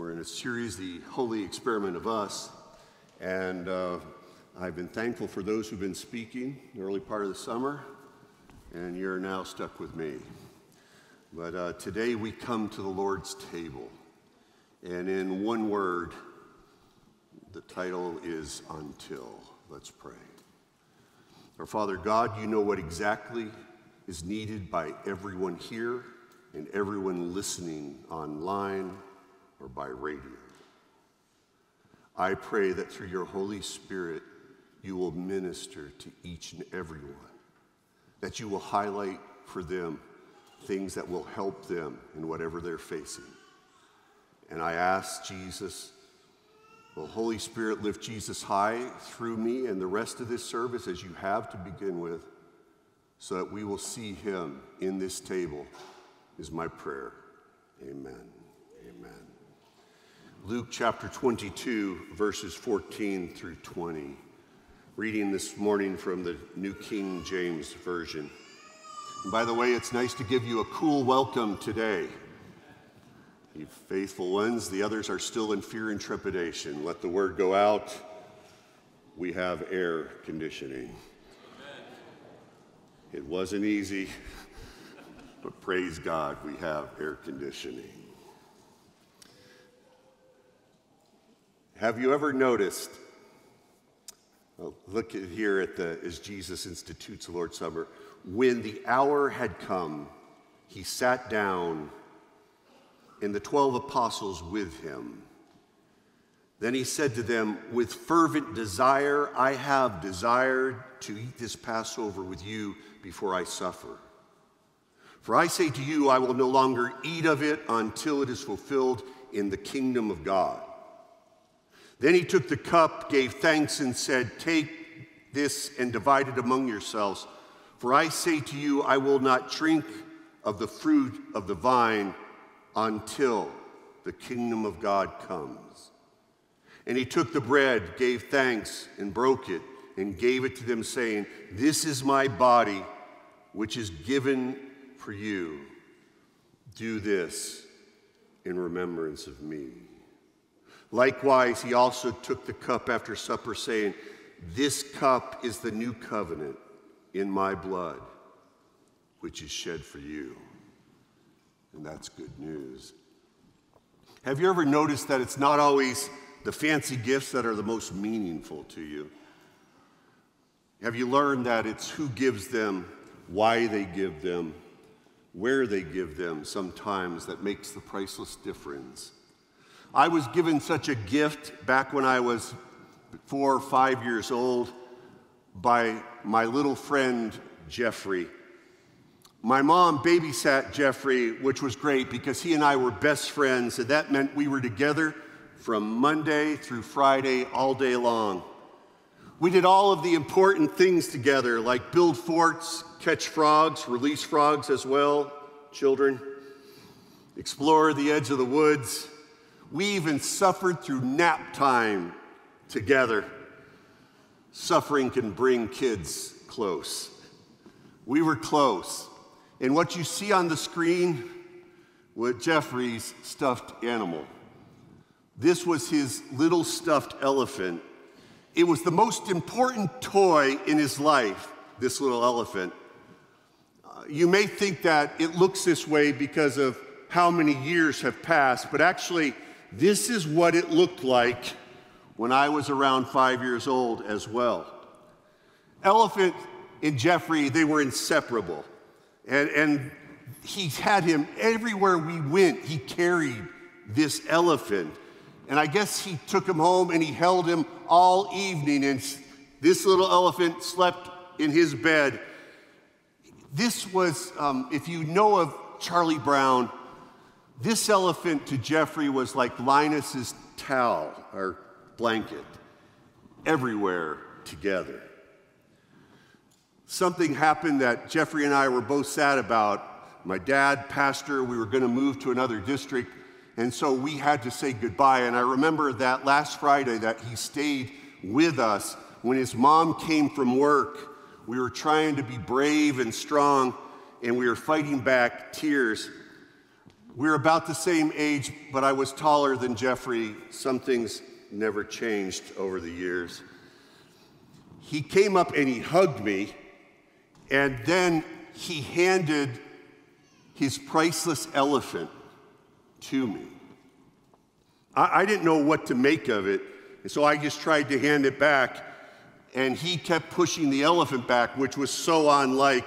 We're in a series, The Holy Experiment of Us, and I've been thankful for those who've been speaking in the early part of the summer, and you're now stuck with me. But today we come to the Lord's table, and in one word, the title is Until. Let's pray. Our Father God, you know what exactly is needed by everyone here and everyone listening online or by radio. I pray that through your Holy Spirit, you will minister to each and everyone, that you will highlight for them things that will help them in whatever they're facing. And I ask Jesus, will Holy Spirit lift Jesus high through me and the rest of this service as you have to begin with, so that we will see him in this table, is my prayer. Amen. Amen. Luke chapter 22, verses 14 through 20. Reading this morning from the New King James Version. And by the way, it's nice to give you a cool welcome today. You faithful ones, the others are still in fear and trepidation. Let the word go out. We have air conditioning. Amen. It wasn't easy, but praise God, we have air conditioning. Have you ever noticed, well, look at here at the, as Jesus institutes the Lord's Supper, when the hour had come, he sat down and the 12 apostles with him. Then he said to them, with fervent desire, I have desired to eat this Passover with you before I suffer. For I say to you, I will no longer eat of it until it is fulfilled in the kingdom of God. Then he took the cup, gave thanks, and said, take this and divide it among yourselves. For I say to you, I will not drink of the fruit of the vine until the kingdom of God comes. And he took the bread, gave thanks, and broke it, and gave it to them, saying, this is my body, which is given for you. Do this in remembrance of me. Likewise, he also took the cup after supper, saying, this cup is the new covenant in my blood, which is shed for you. And that's good news. Have you ever noticed that it's not always the fancy gifts that are the most meaningful to you? Have you learned that it's who gives them, why they give them, where they give them sometimes that makes the priceless difference? I was given such a gift back when I was 4 or 5 years old by my little friend, Jeffrey. My mom babysat Jeffrey, which was great because he and I were best friends, and that meant we were together from Monday through Friday all day long. We did all of the important things together, like build forts, catch frogs, release frogs as well, children, explore the edge of the woods. We even suffered through nap time together. Suffering can bring kids close. We were close. And what you see on the screen was Jeffrey's stuffed animal. This was his little stuffed elephant. It was the most important toy in his life, this little elephant. You may think that it looks this way because of how many years have passed, but actually, this is what it looked like when I was around 5 years old as well. Elephant and Jeffrey, they were inseparable. And he had him everywhere we went. He carried this elephant. And I guess he took him home and he held him all evening. And this little elephant slept in his bed. This was, if you know of Charlie Brown, this elephant to Jeffrey was like Linus's towel or blanket, everywhere together. Something happened that Jeffrey and I were both sad about. My dad, pastor, we were going to move to another district, and so we had to say goodbye. And I remember that last Friday that he stayed with us when his mom came from work. We were trying to be brave and strong, and we were fighting back tears. We're about the same age, but I was taller than Jeffrey. Some things never changed over the years. He came up and he hugged me, and then he handed his priceless elephant to me. I didn't know what to make of it, and so I just tried to hand it back, and he kept pushing the elephant back, which was so unlike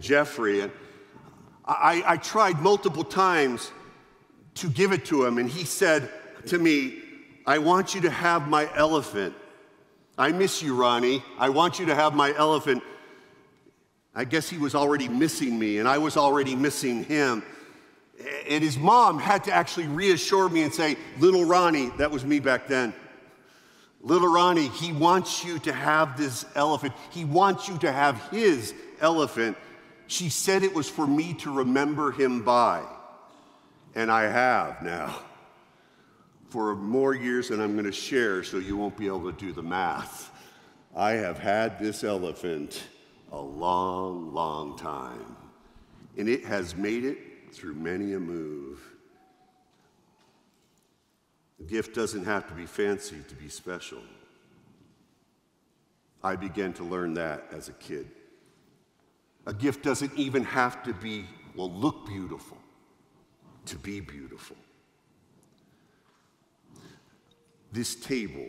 Jeffrey. And I tried multiple times to give it to him, and he said to me, "I want you to have my elephant. I miss you, Ronnie. I want you to have my elephant." I guess he was already missing me, and I was already missing him. And his mom had to actually reassure me and say, "Little Ronnie," that was me back then, "Little Ronnie, he wants you to have this elephant. He wants you to have his elephant." She said it was for me to remember him by, and I have now for more years than I'm going to share, so you won't be able to do the math. I have had this elephant a long, long time, and it has made it through many a move. The gift doesn't have to be fancy to be special. I began to learn that as a kid. A gift doesn't even have to be, well, look beautiful, to be beautiful. This table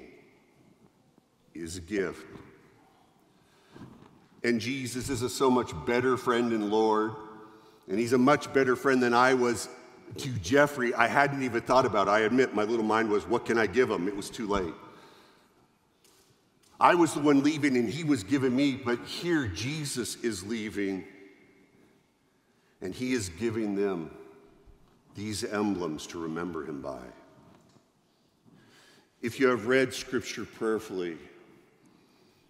is a gift. And Jesus is a so much better friend and Lord, and he's a much better friend than I was to Jeffrey. I hadn't even thought about it. I admit my little mind was, what can I give him? It was too late. I was the one leaving and he was giving me, but here Jesus is leaving and he is giving them these emblems to remember him by. If you have read Scripture prayerfully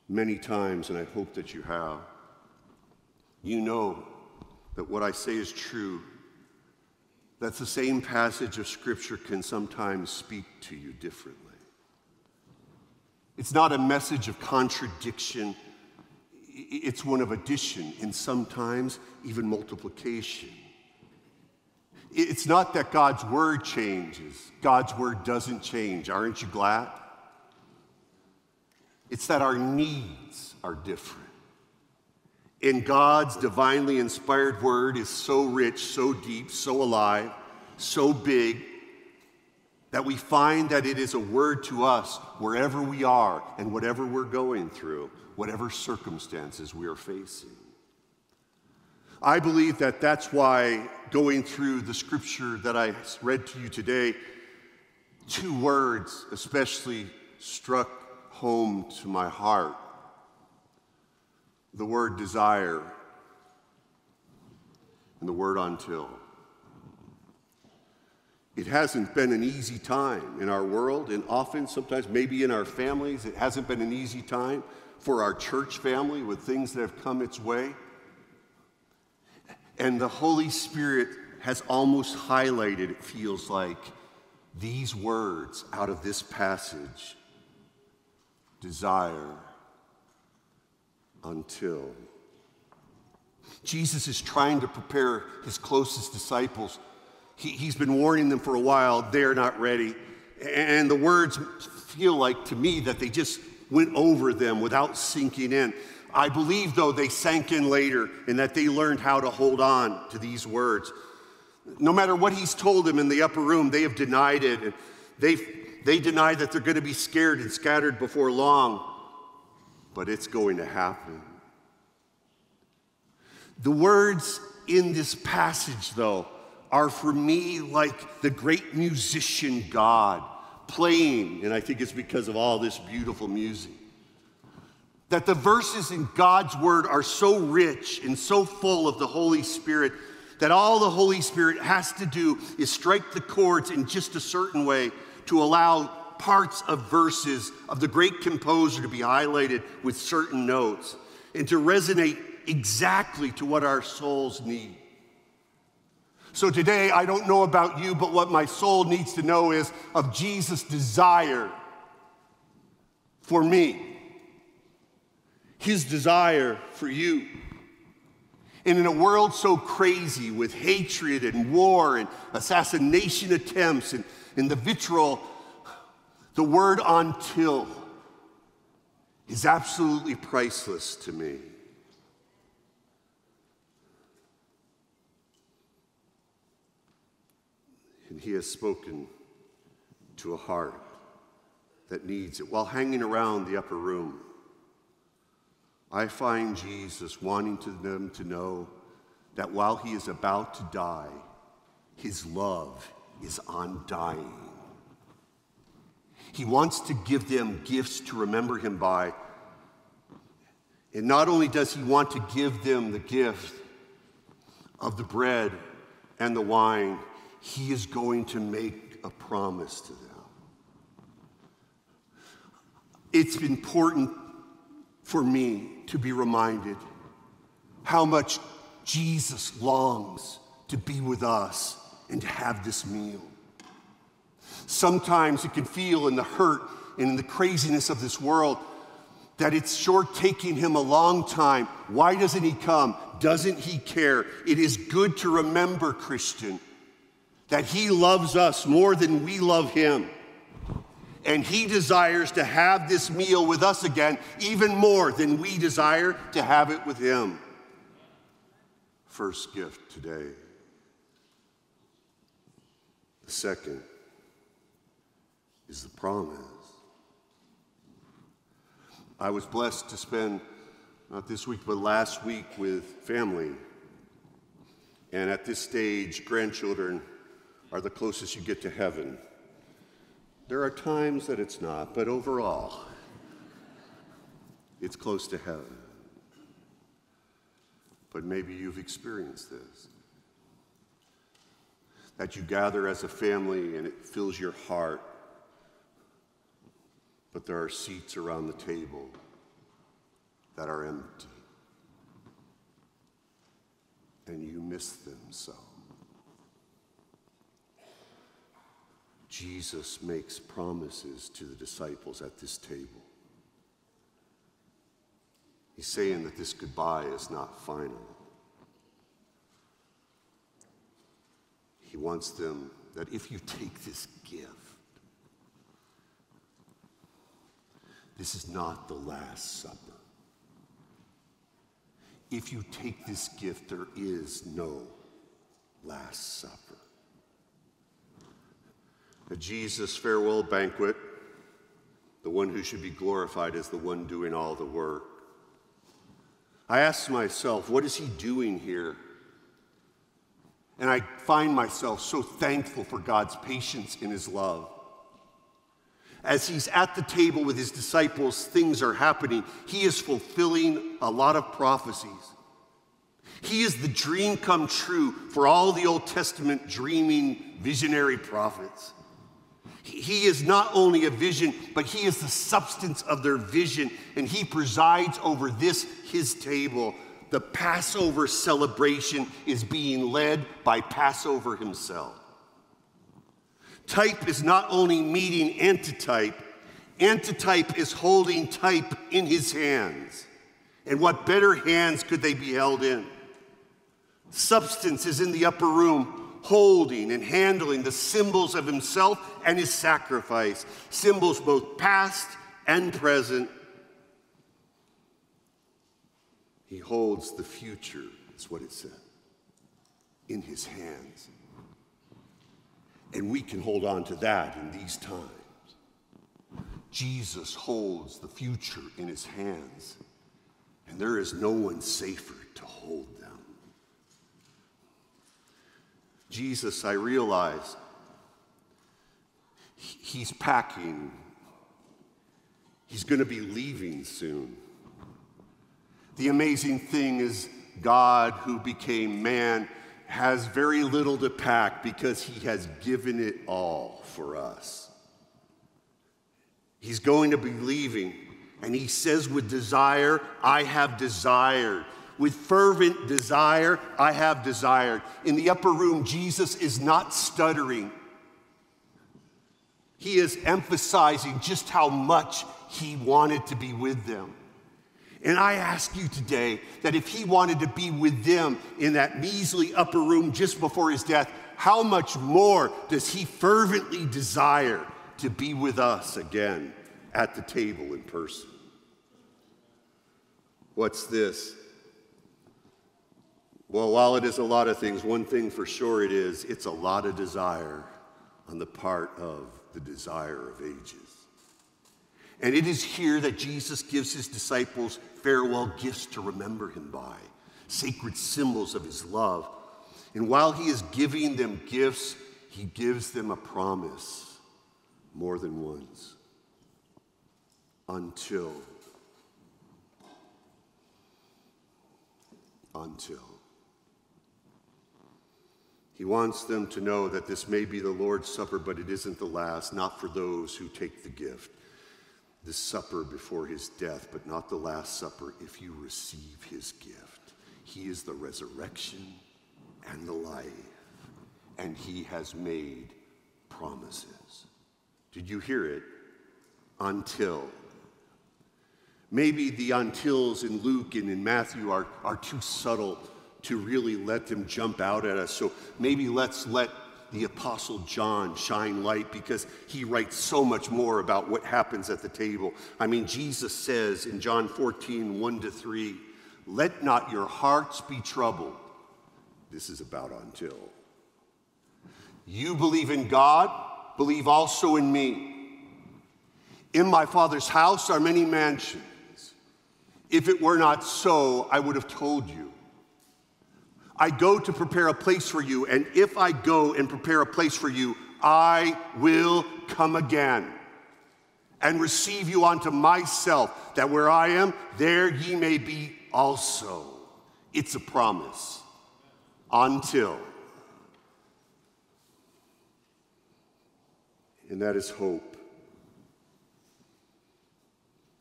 many times, and I hope that you have, you know that what I say is true, that the same passage of Scripture can sometimes speak to you differently. It's not a message of contradiction. It's one of addition and sometimes even multiplication. It's not that God's word changes. God's word doesn't change. Aren't you glad? It's that our needs are different. And God's divinely inspired word is so rich, so deep, so alive, so big, that we find that it is a word to us wherever we are and whatever we're going through, whatever circumstances we are facing. I believe that that's why going through the Scripture that I read to you today, two words especially struck home to my heart. The word desire and the word until. It hasn't been an easy time in our world, and often, sometimes, maybe in our families. It hasn't been an easy time for our church family with things that have come its way. And the Holy Spirit has almost highlighted, it feels like, these words out of this passage. Desire until. Jesus is trying to prepare his closest disciples. He's been warning them for a while. They're not ready. And the words feel like, to me, that they just went over them without sinking in. I believe, though, they sank in later and that they learned how to hold on to these words. No matter what he's told them in the upper room, they have denied it. And they deny that they're going to be scared and scattered before long. But it's going to happen. The words in this passage, though, are for me like the great musician God playing, and I think it's because of all this beautiful music, that the verses in God's word are so rich and so full of the Holy Spirit that all the Holy Spirit has to do is strike the chords in just a certain way to allow parts of verses of the great composer to be highlighted with certain notes and to resonate exactly to what our souls need. So today, I don't know about you, but what my soul needs to know is of Jesus' desire for me, his desire for you. And in a world so crazy with hatred and war and assassination attempts and the vitriol, the word until is absolutely priceless to me. And he has spoken to a heart that needs it. While hanging around the upper room, I find Jesus wanting them to know that while he is about to die, his love is undying. He wants to give them gifts to remember him by. And not only does he want to give them the gift of the bread and the wine, he is going to make a promise to them. It's important for me to be reminded how much Jesus longs to be with us and to have this meal. Sometimes it can feel in the hurt and in the craziness of this world that it's sure taking him a long time. Why doesn't he come? Doesn't he care? It is good to remember, Christian, that he loves us more than we love him. And he desires to have this meal with us again, even more than we desire to have it with him. First gift today. The second is the promise. I was blessed to spend, not this week, but last week with family. And at this stage, grandchildren are the closest you get to heaven. There are times that it's not, but overall, it's close to heaven. But maybe you've experienced this, that you gather as a family and it fills your heart, but there are seats around the table that are empty, and you miss them so. Jesus makes promises to the disciples at this table. He's saying that this goodbye is not final. He wants them that if you take this gift, this is not the Last Supper. If you take this gift, there is no Last Supper. At Jesus' farewell banquet, the one who should be glorified is the one doing all the work. I ask myself, what is he doing here? And I find myself so thankful for God's patience and his love. As he's at the table with his disciples, things are happening. He is fulfilling a lot of prophecies. He is the dream come true for all the Old Testament dreaming visionary prophets. He is not only a vision, but he is the substance of their vision, and he presides over this, his table. The Passover celebration is being led by Passover himself. Type is not only meeting antitype, antitype is holding type in his hands. And what better hands could they be held in? Substance is in the upper room, holding and handling the symbols of himself and his sacrifice, symbols both past and present. He holds the future, is what it said, in his hands. And we can hold on to that in these times. Jesus holds the future in his hands, and there is no one safer to hold them. Jesus, I realize, he's packing. He's going to be leaving soon. The amazing thing is God, who became man, has very little to pack because he has given it all for us. He's going to be leaving, and he says with desire, I have desired. With fervent desire, I have desired. In the upper room, Jesus is not stuttering. He is emphasizing just how much he wanted to be with them. And I ask you today that if he wanted to be with them in that measly upper room just before his death, how much more does he fervently desire to be with us again at the table in person? What's this? Well, while it is a lot of things, one thing for sure it is, it's a lot of desire on the part of the desire of ages. And it is here that Jesus gives his disciples farewell gifts to remember him by, sacred symbols of his love. And while he is giving them gifts, he gives them a promise more than once. Until. He wants them to know that this may be the Lord's Supper, but it isn't the last, not for those who take the gift. This supper before his death, but not the last supper if you receive his gift. He is the resurrection and the life, and he has made promises. Did you hear it? Until. Maybe the untils in Luke and in Matthew are too subtle to really let them jump out at us. So maybe let's let the Apostle John shine light, because he writes so much more about what happens at the table. I mean, Jesus says in John 14, 1-3, "Let not your hearts be troubled." This is about until. "You believe in God, believe also in me. In my Father's house are many mansions. If it were not so, I would have told you. I go to prepare a place for you, and if I go and prepare a place for you, I will come again and receive you unto myself, that where I am, there ye may be also." It's a promise. Until. And that is hope.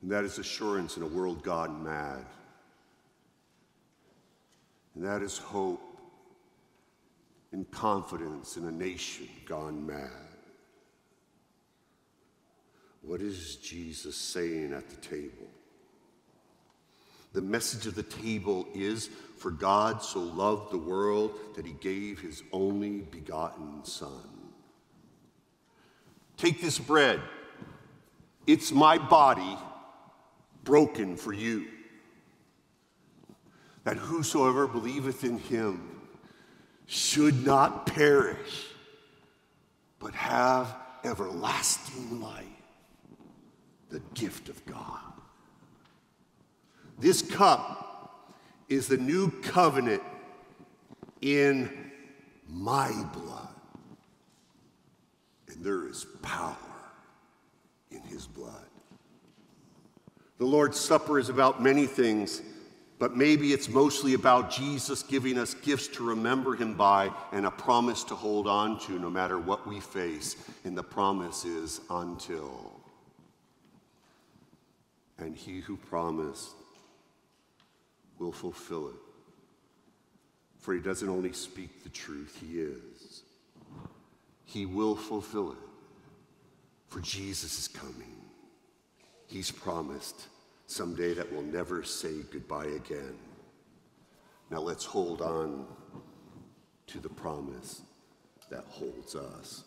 And that is assurance in a world gone mad. And that is hope and confidence in a nation gone mad. What is Jesus saying at the table? The message of the table is, for God so loved the world that he gave his only begotten Son. Take this bread. It's my body broken for you, that whosoever believeth in him should not perish, but have everlasting life, the gift of God. This cup is the new covenant in my blood, and there is power in his blood. The Lord's Supper is about many things, but maybe it's mostly about Jesus giving us gifts to remember him by and a promise to hold on to no matter what we face. And the promise is until. And he who promised will fulfill it. For he doesn't only speak the truth, he is. He will fulfill it. For Jesus is coming. He's promised someday that we'll never say goodbye again. Now let's hold on to the promise that holds us.